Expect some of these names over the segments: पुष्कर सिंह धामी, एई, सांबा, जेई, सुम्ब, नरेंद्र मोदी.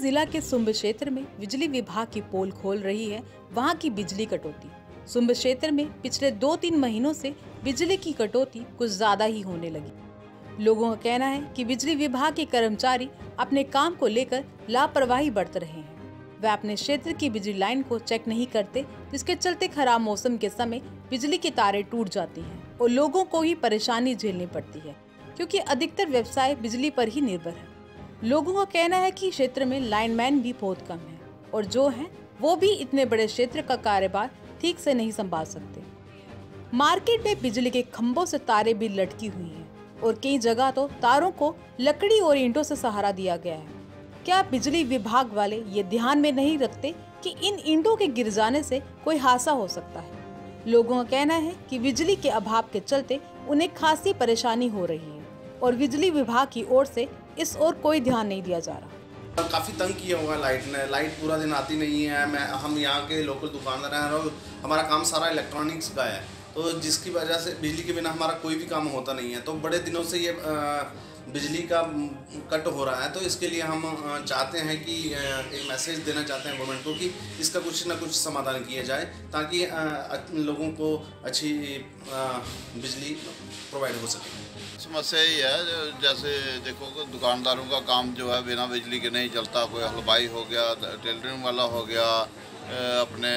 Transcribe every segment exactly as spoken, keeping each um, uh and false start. जिला के सुम्ब क्षेत्र में बिजली विभाग की पोल खोल रही है वहां की बिजली कटौती। सुम्ब क्षेत्र में पिछले दो तीन महीनों से बिजली की कटौती कुछ ज्यादा ही होने लगी। लोगों का कहना है कि बिजली विभाग के कर्मचारी अपने काम को लेकर लापरवाही बरत रहे हैं। वे अपने क्षेत्र की बिजली लाइन को चेक नहीं करते, जिसके चलते खराब मौसम के समय बिजली के तारे टूट जाती हैं और लोगों को ही परेशानी झेलनी पड़ती है, क्योंकि अधिकतर व्यवसाय बिजली पर ही निर्भर है। लोगों का कहना है कि क्षेत्र में लाइनमैन भी बहुत कम है और जो हैं वो भी इतने बड़े क्षेत्र का कारोबार ठीक से नहीं संभाल सकते। मार्केट में बिजली के खंभों से तारे भी लटकी हुई हैं और कई जगह तो तारों को लकड़ी और ईंटों से सहारा दिया गया है। क्या बिजली विभाग वाले ये ध्यान में नहीं रखते कि इन ईंटों के गिर जाने से कोई हादसा हो सकता है? लोगों का कहना है कि बिजली के अभाव के चलते उन्हें खासी परेशानी हो रही है और बिजली विभाग की ओर से इस ओर कोई ध्यान नहीं दिया जा रहा। काफ़ी तंग किया हुआ लाइट ने, लाइट पूरा दिन आती नहीं है। मैं हम यहाँ के लोकल दुकानदार हैं और हमारा काम सारा इलेक्ट्रॉनिक्स का है, तो जिसकी वजह से बिजली के बिना हमारा कोई भी काम होता नहीं है। तो बड़े दिनों से ये बिजली का कट हो रहा है, तो इसके लिए हम चाहते हैं कि एक मैसेज देना चाहते हैं गवर्नमेंट को कि इसका कुछ ना कुछ समाधान किया जाए ताकि लोगों को अच्छी बिजली प्रोवाइड हो सके। समस्या ही है, जैसे देखो दुकानदारों का काम जो है बिना बिजली के नहीं चलता। कोई हलवाई हो गया, टेलरिंग वाला हो गया, अपने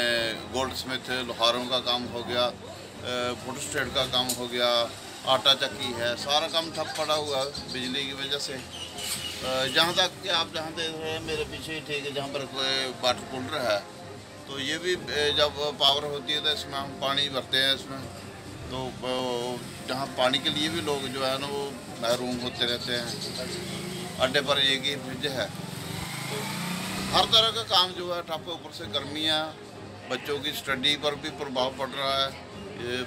गोल्ड स्मिथ लोहारों का काम हो गया, फोटो स्टेट का काम हो गया, आटा चक्की है, सारा काम ठप पड़ा हुआ है बिजली की वजह से। जहाँ तक कि आप जहाँ देख रहे हैं मेरे पीछे ही ठीक है, जहाँ पर वाटर कूलर है, तो ये भी जब पावर होती है तो इसमें हम पानी भरते हैं इसमें, तो जहाँ पानी के लिए भी लोग जो है ना वो महरूम होते रहते हैं। अड्डे पर एक ही फ्रिज है, तो हर तरह का काम जो है ठप। ऊपर से गर्मी है, बच्चों की स्टडी पर भी प्रभाव पड़ रहा है।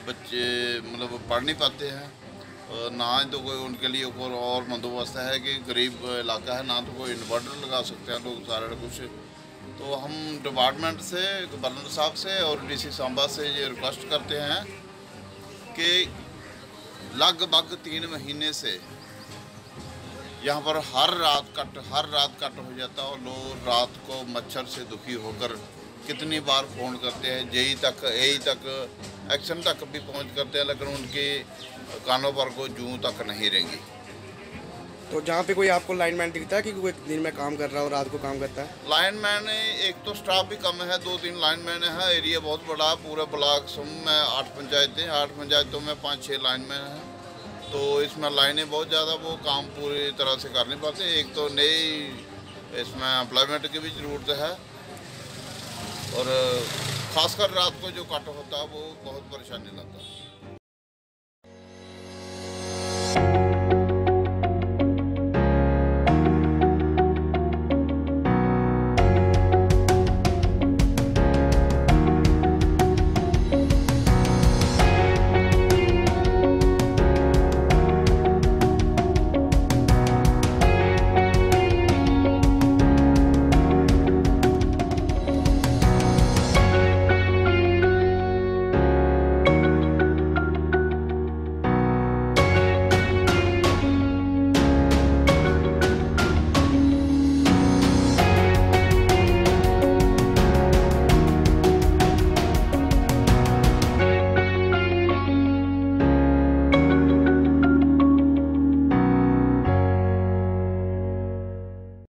बच्चे मतलब पढ़ नहीं पाते हैं, ना तो कोई उनके लिए कोई और बंदोबस्त है कि गरीब इलाका है, ना तो कोई इन्वर्टर लगा सकते हैं लोग सारा कुछ। तो हम डिपार्टमेंट से, गवर्नर साहब से और डीसी सांबा से ये रिक्वेस्ट करते हैं कि लगभग तीन महीने से यहाँ पर हर रात कट हर रात कट हो जाता है और लोग रात को मच्छर से दुखी होकर कितनी बार फ़ोन करते हैं, जेई तक एई तक एक्शन तक भी पहुंच करते हैं, लेकिन उनके कानों पर को जूं तक नहीं रहेंगी। तो जहाँ पे कोई आपको लाइनमैन दिखता है कि कोई दिन में काम कर रहा है और रात को काम करता है? लाइनमैन एक तो स्टाफ भी कम है, दो तीन लाइनमैन है। एरिया बहुत बड़ा है, पूरा ब्लॉक सुम्ब में आठ पंचायतें, आठ पंचायतों में पाँच छः लाइनमैन हैं, तो इसमें लाइनें बहुत ज़्यादा, वो काम पूरी तरह से कर नहीं पाते। एक तो नई इसमें एम्प्लॉयमेंट की भी ज़रूरत है और खासकर रात को जो कट होता है वो बहुत परेशानी लाता है।